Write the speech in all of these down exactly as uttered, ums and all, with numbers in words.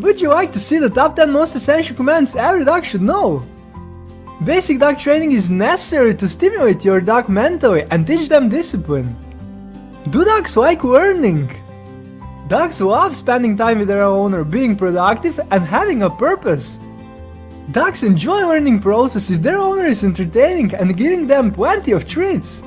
Would you like to see the top ten most essential commands every dog should know? Basic dog training is necessary to stimulate your dog mentally and teach them discipline. Do dogs like learning? Dogs love spending time with their owner, being productive and having a purpose. Dogs enjoy learning process if their owner is entertaining and giving them plenty of treats.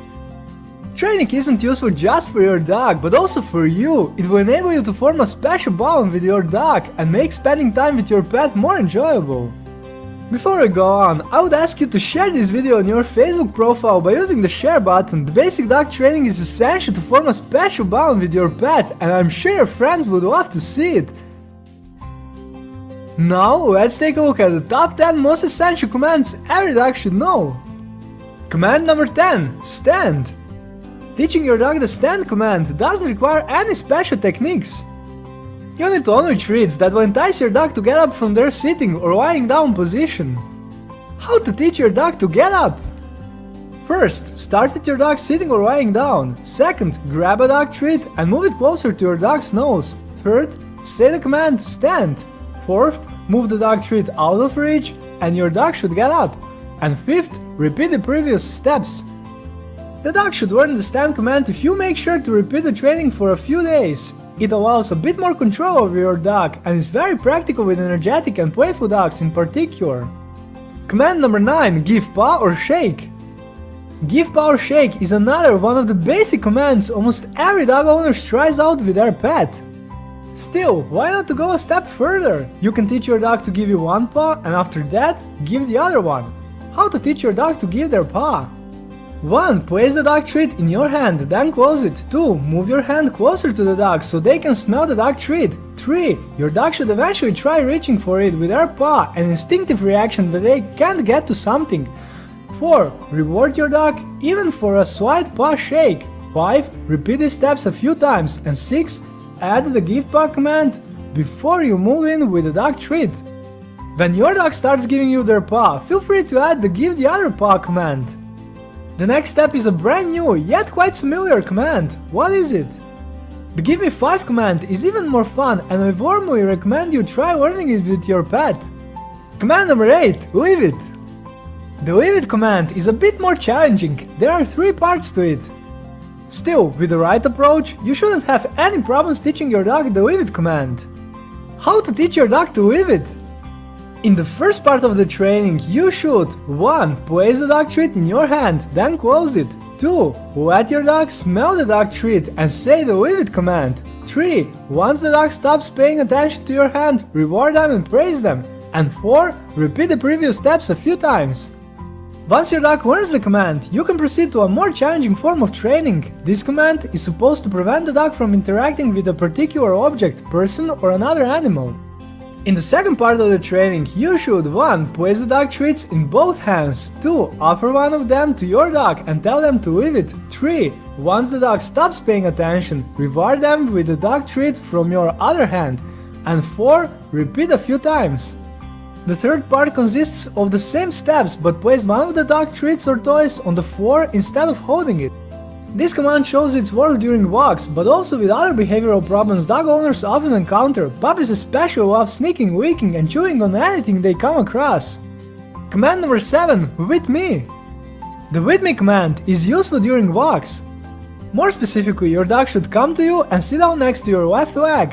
Training isn't useful just for your dog, but also for you. It will enable you to form a special bond with your dog and make spending time with your pet more enjoyable. Before I go on, I would ask you to share this video on your Facebook profile by using the share button. The basic dog training is essential to form a special bond with your pet, and I'm sure your friends would love to see it. Now let's take a look at the top ten most essential commands every dog should know. Command number ten. Stand. Teaching your dog the stand command doesn't require any special techniques. You need only treats that will entice your dog to get up from their sitting or lying down position. How to teach your dog to get up? First, start with your dog sitting or lying down. Second, grab a dog treat and move it closer to your dog's nose. Third, say the command stand. Fourth, move the dog treat out of reach and your dog should get up. And fifth, repeat the previous steps. The dog should learn the stand command if you make sure to repeat the training for a few days. It allows a bit more control over your dog and is very practical with energetic and playful dogs in particular. Command number nine. Give paw or shake. Give paw or shake is another one of the basic commands almost every dog owner tries out with their pet. Still, why not to go a step further? You can teach your dog to give you one paw and after that, give the other one. How to teach your dog to give their paw? one. Place the dog treat in your hand, then close it. two. Move your hand closer to the dog so they can smell the dog treat. three. Your dog should eventually try reaching for it with their paw, an instinctive reaction that they can't get to something. four. Reward your dog even for a slight paw shake. five. Repeat these steps a few times. And six. Add the give paw command before you move in with the dog treat. When your dog starts giving you their paw, feel free to add the give the other paw command. The next step is a brand new, yet quite familiar command. What is it? The Give Me five command is even more fun and I warmly recommend you try learning it with your pet. Command number eight. Leave it. The Leave It command is a bit more challenging. There are three parts to it. Still, with the right approach, you shouldn't have any problems teaching your dog the Leave It command. How to teach your dog to leave it? In the first part of the training, you should one. Place the dog treat in your hand, then close it. two. Let your dog smell the dog treat and say the leave it command. three. Once the dog stops paying attention to your hand, reward them and praise them. And four. Repeat the previous steps a few times. Once your dog learns the command, you can proceed to a more challenging form of training. This command is supposed to prevent the dog from interacting with a particular object, person or another animal. In the second part of the training, you should one. Place the dog treats in both hands, two. Offer one of them to your dog and tell them to leave it, three. Once the dog stops paying attention, reward them with the dog treat from your other hand, and four. Repeat a few times. The third part consists of the same steps, but place one of the dog treats or toys on the floor instead of holding it. This command shows its work during walks, but also with other behavioral problems dog owners often encounter. Puppies especially love sneaking, licking and chewing on anything they come across. Command number seven. With me. The with me command is useful during walks. More specifically, your dog should come to you and sit down next to your left leg.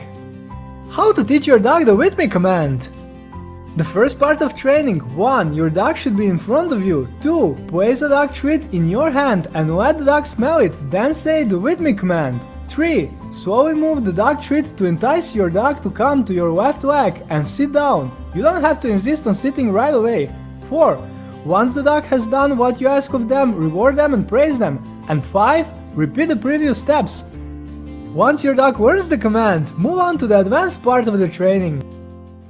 How to teach your dog the with me command? The first part of training, one. Your dog should be in front of you, two. Place the dog treat in your hand and let the dog smell it, then say the with me command, three. Slowly move the dog treat to entice your dog to come to your left leg and sit down. You don't have to insist on sitting right away. four. Once the dog has done what you ask of them, reward them and praise them. And five. Repeat the previous steps. Once your dog learns the command, move on to the advanced part of the training.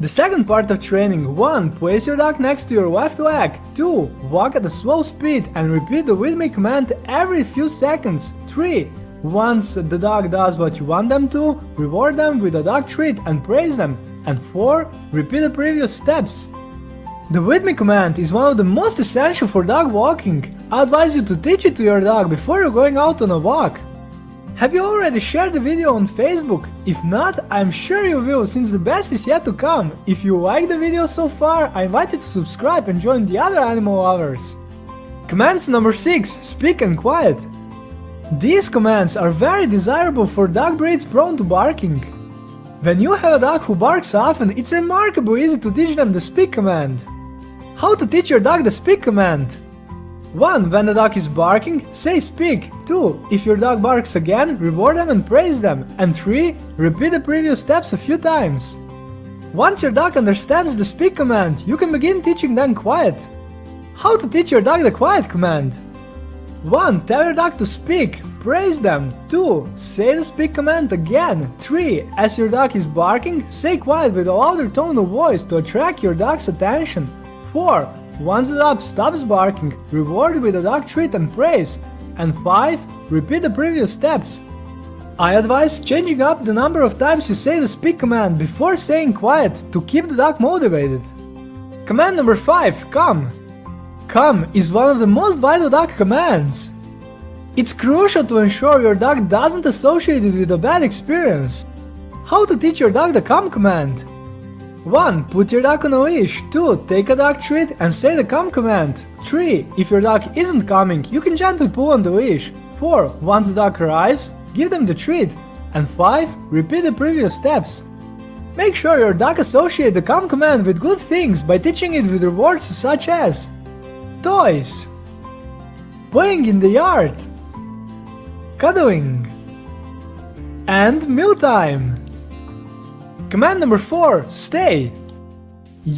The second part of training, one. Place your dog next to your left leg, two. Walk at a slow speed and repeat the with me command every few seconds, three. Once the dog does what you want them to, reward them with a dog treat and praise them, and four. Repeat the previous steps. The with me command is one of the most essential for dog walking. I advise you to teach it to your dog before you're going out on a walk. Have you already shared the video on Facebook? If not, I'm sure you will, since the best is yet to come. If you like the video so far, I invite you to subscribe and join the other animal lovers. Commands number six. Speak and quiet. These commands are very desirable for dog breeds prone to barking. When you have a dog who barks often, it's remarkably easy to teach them the speak command. How to teach your dog the speak command? one When the dog is barking, say speak. two If your dog barks again, reward them and praise them. And three Repeat the previous steps a few times. Once your dog understands the speak command, you can begin teaching them quiet. How to teach your dog the quiet command? one Tell your dog to speak. Praise them. two Say the speak command again. three As your dog is barking, say quiet with a louder tone of voice to attract your dog's attention. four Once the dog stops barking, reward with a dog treat and praise. And five Repeat the previous steps. I advise changing up the number of times you say the speak command before saying quiet to keep the dog motivated. Command number five. Come. Come is one of the most vital dog commands. It's crucial to ensure your dog doesn't associate it with a bad experience. How to teach your dog the come command? one Put your dog on a leash. two Take a dog treat and say the come command. three If your dog isn't coming, you can gently pull on the leash. four Once the dog arrives, give them the treat. And five Repeat the previous steps. Make sure your dog associates the come command with good things by teaching it with rewards such as toys, playing in the yard, cuddling, and mealtime. Command number four. Stay.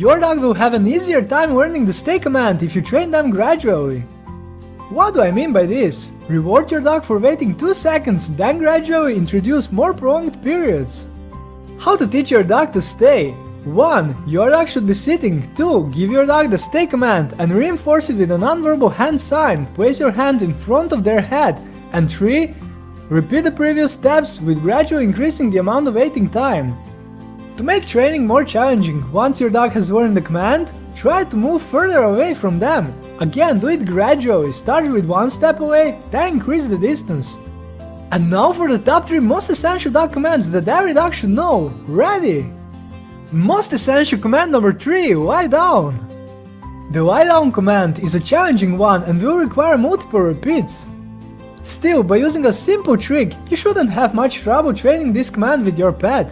Your dog will have an easier time learning the stay command if you train them gradually. What do I mean by this? Reward your dog for waiting two seconds, then gradually introduce more prolonged periods. How to teach your dog to stay? one Your dog should be sitting. two Give your dog the stay command and reinforce it with a nonverbal hand sign. Place your hand in front of their head. And three Repeat the previous steps with gradually increasing the amount of waiting time. To make training more challenging, once your dog has learned the command, try to move further away from them. Again, do it gradually, start with one step away, then increase the distance. And now for the top three most essential dog commands that every dog should know. Ready? Most essential command number three. Lie down. The lie down command is a challenging one and will require multiple repeats. Still, by using a simple trick, you shouldn't have much trouble training this command with your pet.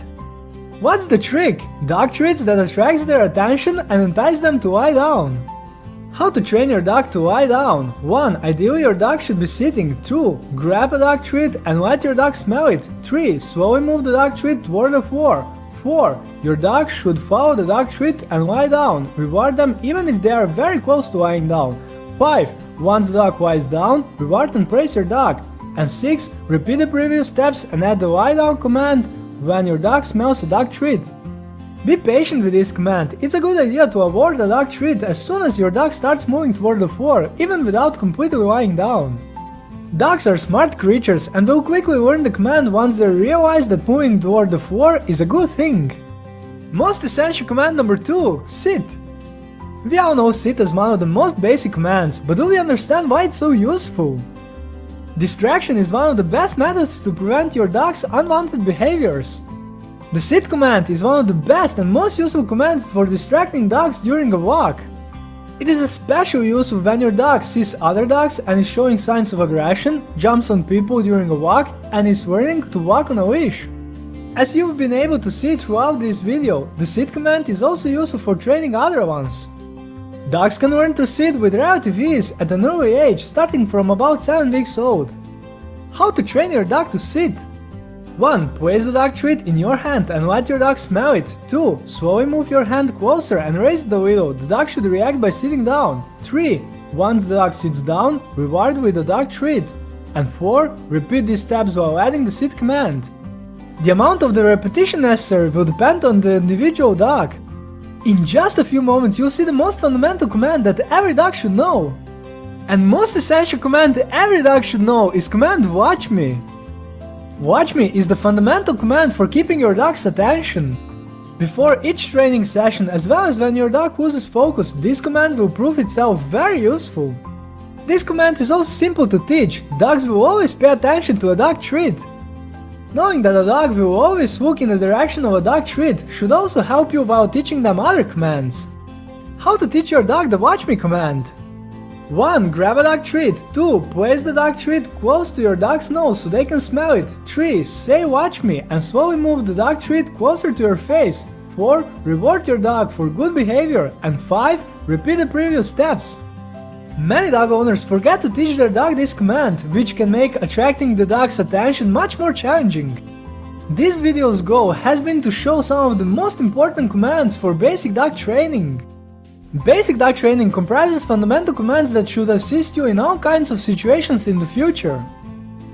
What's the trick? Dog treats that attracts their attention and entice them to lie down. How to train your dog to lie down? one Ideally your dog should be sitting. two Grab a dog treat and let your dog smell it. three Slowly move the dog treat toward the floor. four Your dog should follow the dog treat and lie down. Reward them even if they are very close to lying down. five Once the dog lies down, reward and praise your dog. And six Repeat the previous steps and add the lie down command when your dog smells a dog treat. Be patient with this command. It's a good idea to award a dog treat as soon as your dog starts moving toward the floor, even without completely lying down. Dogs are smart creatures and will quickly learn the command once they realize that moving toward the floor is a good thing. Most essential command number two. Sit. We all know sit as one of the most basic commands, but do we understand why it's so useful? Distraction is one of the best methods to prevent your dog's unwanted behaviors. The sit command is one of the best and most useful commands for distracting dogs during a walk. It is especially useful when your dog sees other dogs and is showing signs of aggression, jumps on people during a walk, and is learning to walk on a leash. As you've been able to see throughout this video, the sit command is also useful for training other ones. Dogs can learn to sit with relative ease at an early age, starting from about seven weeks old. How to train your dog to sit? one Place the dog treat in your hand and let your dog smell it. two Slowly move your hand closer and raise it a little. The dog should react by sitting down. three Once the dog sits down, reward with a dog treat. And four Repeat these steps while adding the sit command. The amount of the repetition necessary will depend on the individual dog. In just a few moments you'll see the most fundamental command that every dog should know. And most essential command every dog should know is command watch me. Watch me is the fundamental command for keeping your dog's attention. Before each training session, as well as when your dog loses focus, this command will prove itself very useful. This command is also simple to teach. Dogs will always pay attention to a dog treat. Knowing that a dog will always look in the direction of a dog treat should also help you while teaching them other commands. How to teach your dog the watch me command. one Grab a dog treat. two Place the dog treat close to your dog's nose so they can smell it. three Say watch me and slowly move the dog treat closer to your face. four Reward your dog for good behavior. And five Repeat the previous steps. Many dog owners forget to teach their dog this command, which can make attracting the dog's attention much more challenging. This video's goal has been to show some of the most important commands for basic dog training. Basic dog training comprises fundamental commands that should assist you in all kinds of situations in the future.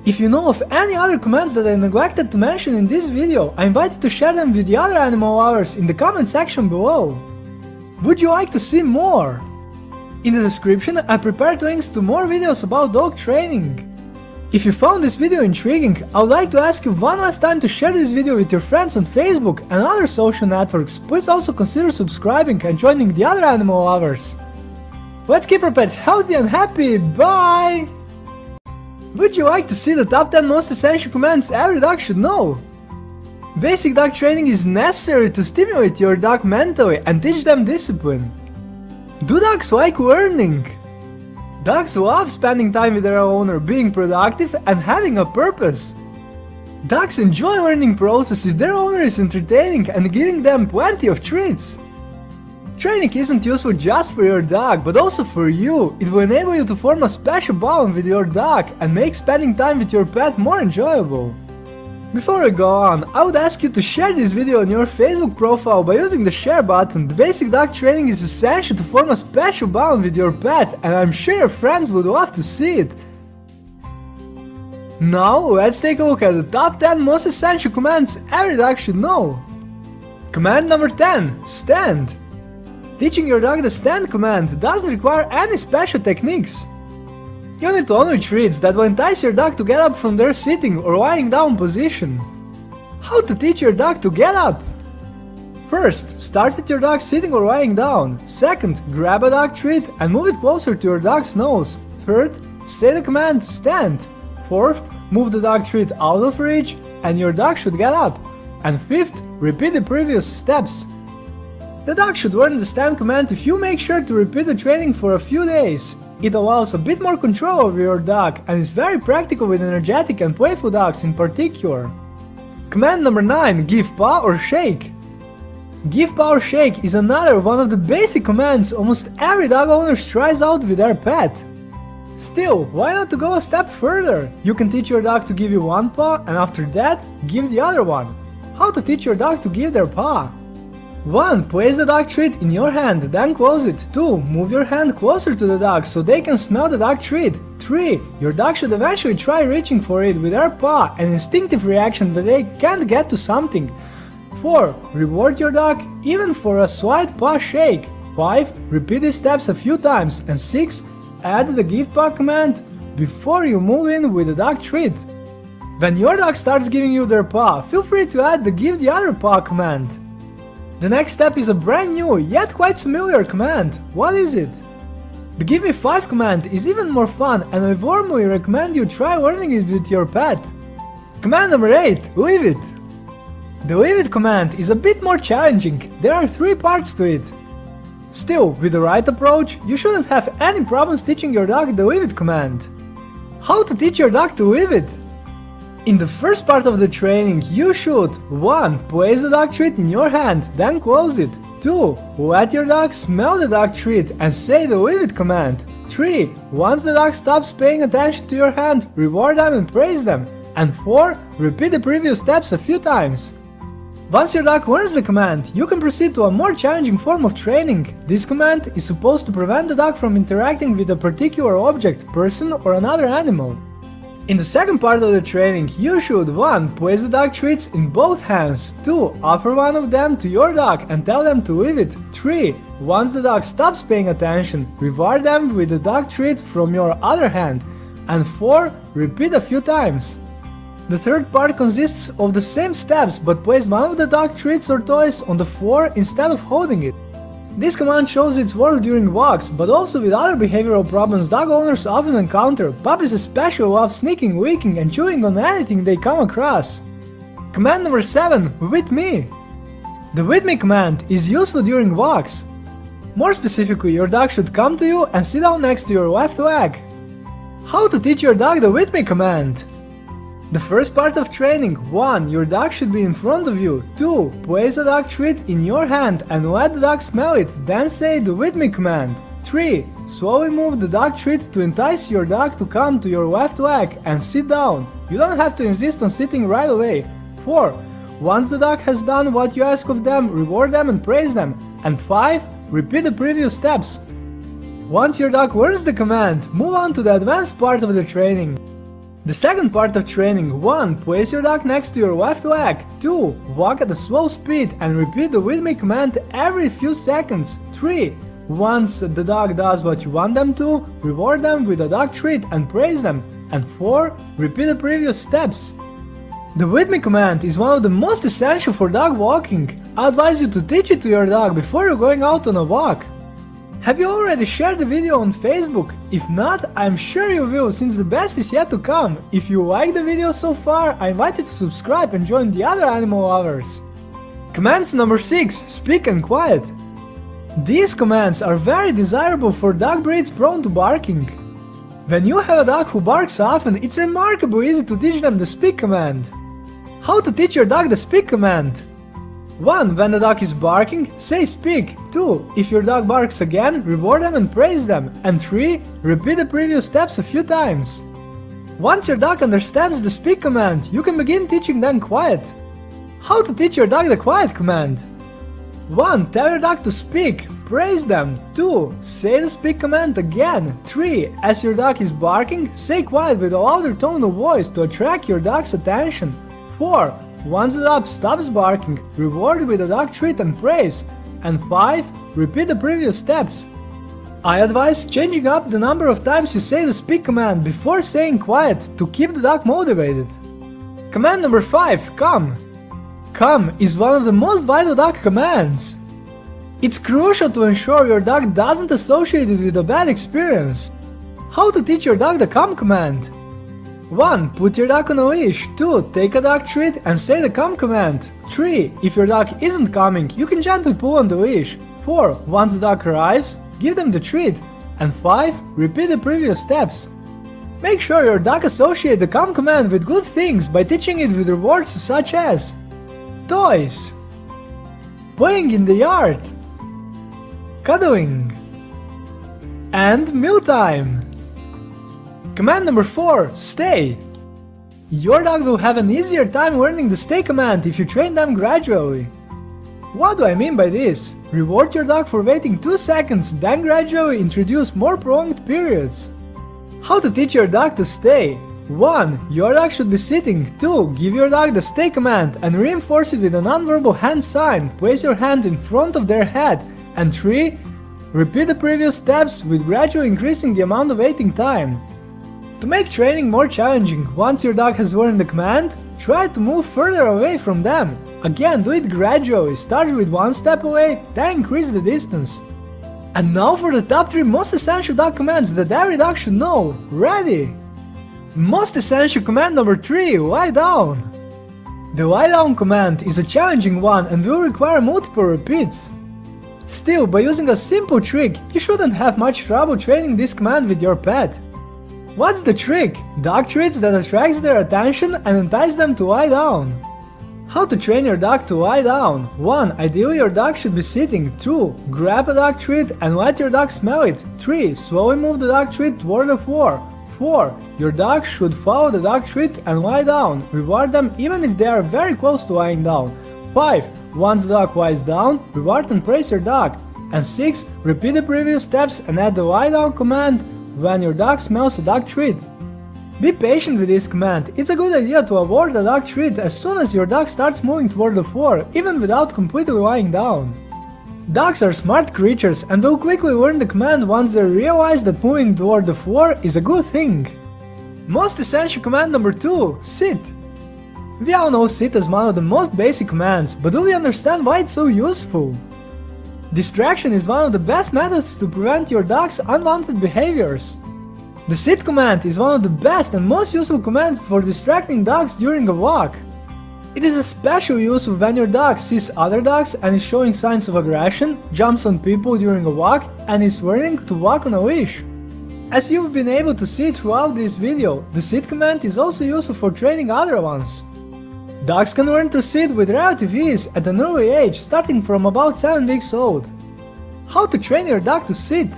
If you know of any other commands that I neglected to mention in this video, I invite you to share them with the other animal lovers in the comment section below. Would you like to see more? In the description, I prepared links to more videos about dog training. If you found this video intriguing, I would like to ask you one last time to share this video with your friends on Facebook and other social networks. Please also consider subscribing and joining the other animal lovers. Let's keep our pets healthy and happy. Bye! Would you like to see the top ten most essential commands every dog should know? Basic dog training is necessary to stimulate your dog mentally and teach them discipline. Do dogs like learning? Dogs love spending time with their owner, being productive and having a purpose. Dogs enjoy learning process if their owner is entertaining and giving them plenty of treats. Training isn't useful just for your dog, but also for you. It will enable you to form a special bond with your dog and make spending time with your pet more enjoyable. Before we go on, I would ask you to share this video on your Facebook profile by using the share button. The basic dog training is essential to form a special bond with your pet, and I'm sure your friends would love to see it. Now let's take a look at the top ten most essential commands every dog should know. Command number ten. Stand. Teaching your dog the stand command doesn't require any special techniques. You need to only treats that will entice your dog to get up from their sitting or lying down position. How to teach your dog to get up? First, start at your dog sitting or lying down. Second, grab a dog treat and move it closer to your dog's nose. Third, say the command stand. Fourth, move the dog treat out of reach and your dog should get up. And fifth, repeat the previous steps. The dog should learn the stand command if you make sure to repeat the training for a few days. It allows a bit more control over your dog and is very practical with energetic and playful dogs in particular. Command number nine. Give paw or shake. Give paw or shake is another one of the basic commands almost every dog owner tries out with their pet. Still, why not to go a step further? You can teach your dog to give you one paw and after that, give the other one. How to teach your dog to give their paw? one Place the dog treat in your hand, then close it. two Move your hand closer to the dog so they can smell the dog treat. three Your dog should eventually try reaching for it with their paw, an instinctive reaction that they can't get to something. four Reward your dog even for a slight paw shake. five Repeat these steps a few times. And six Add the give paw command before you move in with the dog treat. When your dog starts giving you their paw, feel free to add the give the other paw command. The next step is a brand new, yet quite familiar command. What is it? The Give Me five command is even more fun and I warmly recommend you try learning it with your pet. Command number eight. Leave it. The leave it command is a bit more challenging. There are three parts to it. Still, with the right approach, you shouldn't have any problems teaching your dog the leave it command. How to teach your dog to leave it? In the first part of the training, you should one Place the dog treat in your hand, then close it. two Let your dog smell the dog treat and say the leave it command. three Once the dog stops paying attention to your hand, reward them and praise them. And four Repeat the previous steps a few times. Once your dog learns the command, you can proceed to a more challenging form of training. This command is supposed to prevent the dog from interacting with a particular object, person or another animal. In the second part of the training, you should one Place the dog treats in both hands. two Offer one of them to your dog and tell them to leave it. three Once the dog stops paying attention, reward them with the dog treat from your other hand. And four Repeat a few times. The third part consists of the same steps, but place one of the dog treats or toys on the floor instead of holding it. This command shows its work during walks, but also with other behavioral problems dog owners often encounter. Puppies especially love sneaking, licking and chewing on anything they come across. Command number seven, with me. The with me command is useful during walks. More specifically, your dog should come to you and sit down next to your left leg. How to teach your dog the with me command? The first part of training, one. Your dog should be in front of you. two. Place a dog treat in your hand and let the dog smell it, then say the with me command. three. Slowly move the dog treat to entice your dog to come to your left leg and sit down. You don't have to insist on sitting right away. four. Once the dog has done what you ask of them, reward them and praise them. And five. Repeat the previous steps. Once your dog learns the command, move on to the advanced part of the training. The second part of training, one. Place your dog next to your left leg. two. Walk at a slow speed and repeat the with me command every few seconds. three. Once the dog does what you want them to, reward them with a dog treat and praise them. And four. Repeat the previous steps. The with me command is one of the most essential for dog walking. I advise you to teach it to your dog before you're going out on a walk. Have you already shared the video on Facebook? If not, I'm sure you will, since the best is yet to come. If you like the video so far, I invite you to subscribe and join the other animal lovers. Commands number six. Speak and quiet. These commands are very desirable for dog breeds prone to barking. When you have a dog who barks often, it's remarkably easy to teach them the speak command. How to teach your dog the speak command? one. When the dog is barking, say speak. two. If your dog barks again, reward them and praise them. And three. Repeat the previous steps a few times. Once your dog understands the speak command, you can begin teaching them quiet. How to teach your dog the quiet command? one. Tell your dog to speak. Praise them. two. Say the speak command again. three. As your dog is barking, say quiet with a louder tone of voice to attract your dog's attention. four. Once the dog stops barking, reward with a dog treat and praise. And five. Repeat the previous steps. I advise changing up the number of times you say the speak command before saying quiet to keep the dog motivated. Command number five. Come. Come is one of the most vital dog commands. It's crucial to ensure your dog doesn't associate it with a bad experience. How to teach your dog the come command? one. Put your dog on a leash. two. Take a dog treat and say the come command. three. If your dog isn't coming, you can gently pull on the leash. four. Once the dog arrives, give them the treat. And five. Repeat the previous steps. Make sure your dog associates the come command with good things by teaching it with rewards such as toys, playing in the yard, cuddling, and mealtime. Command number four. Stay. Your dog will have an easier time learning the stay command if you train them gradually. What do I mean by this? Reward your dog for waiting two seconds, then gradually introduce more prolonged periods. How to teach your dog to stay? one. Your dog should be sitting. two. Give your dog the stay command and reinforce it with a nonverbal hand sign. Place your hand in front of their head. And three. Repeat the previous steps with gradually increasing the amount of waiting time. To make training more challenging, once your dog has learned the command, try to move further away from them. Again, do it gradually, start with one step away, then increase the distance. And now for the top three most essential dog commands that every dog should know. Ready? Most essential command number three, lie down. The lie down command is a challenging one and will require multiple repeats. Still, by using a simple trick, you shouldn't have much trouble training this command with your pet. What's the trick? Dog treats that attracts their attention and entice them to lie down. How to train your dog to lie down? one. Ideally your dog should be sitting. two. Grab a dog treat and let your dog smell it. three. Slowly move the dog treat toward the floor. four. Your dog should follow the dog treat and lie down. Reward them even if they are very close to lying down. five. Once the dog lies down, reward and praise your dog. And six. Repeat the previous steps and add the lie down command when your dog smells a dog treat. Be patient with this command. It's a good idea to award a dog treat as soon as your dog starts moving toward the floor, even without completely lying down. Dogs are smart creatures and will quickly learn the command once they realize that moving toward the floor is a good thing. Most essential command number two, sit. We all know sit as one of the most basic commands, but do we understand why it's so useful? Distraction is one of the best methods to prevent your dog's unwanted behaviors. The sit command is one of the best and most useful commands for distracting dogs during a walk. It is a special use when your dog sees other dogs and is showing signs of aggression, jumps on people during a walk, and is learning to walk on a leash. As you've been able to see throughout this video, the sit command is also useful for training other ones. Dogs can learn to sit with relative ease at an early age, starting from about seven weeks old. How to train your dog to sit?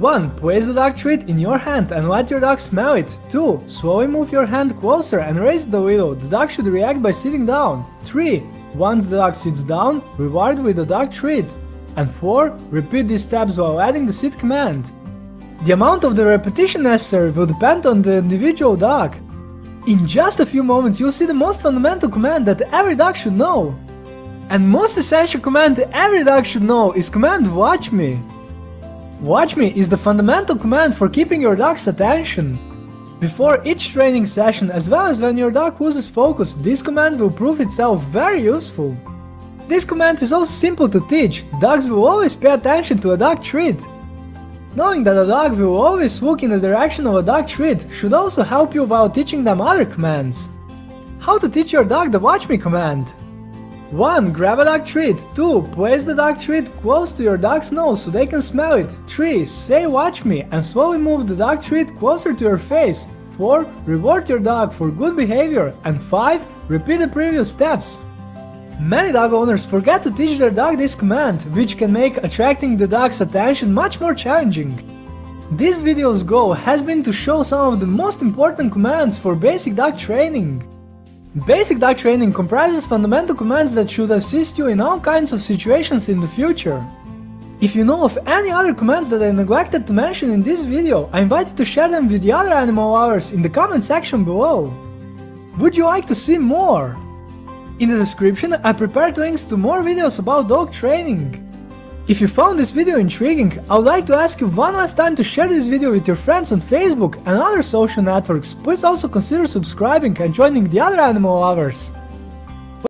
one Place the dog treat in your hand and let your dog smell it. two Slowly move your hand closer and raise it a little, the dog should react by sitting down. three Once the dog sits down, reward with the dog treat. And four Repeat these steps while adding the sit command. The amount of the repetition necessary will depend on the individual dog. In just a few moments you'll see the most fundamental command that every dog should know. And most essential command every dog should know is command watch me. Watch me is the fundamental command for keeping your dog's attention. Before each training session, as well as when your dog loses focus, this command will prove itself very useful. This command is also simple to teach, dogs will always pay attention to a dog treat. Knowing that a dog will always look in the direction of a dog treat should also help you while teaching them other commands. How to teach your dog the watch me command? one Grab a dog treat. two Place the dog treat close to your dog's nose so they can smell it. three Say watch me and slowly move the dog treat closer to your face. four Reward your dog for good behavior. And five Repeat the previous steps. Many dog owners forget to teach their dog this command, which can make attracting the dog's attention much more challenging. This video's goal has been to show some of the most important commands for basic dog training. Basic dog training comprises fundamental commands that should assist you in all kinds of situations in the future. If you know of any other commands that I neglected to mention in this video, I invite you to share them with the other animal lovers in the comment section below. Would you like to see more? In the description, I prepared links to more videos about dog training. If you found this video intriguing, I would like to ask you one last time to share this video with your friends on Facebook and other social networks. Please also consider subscribing and joining the other animal lovers.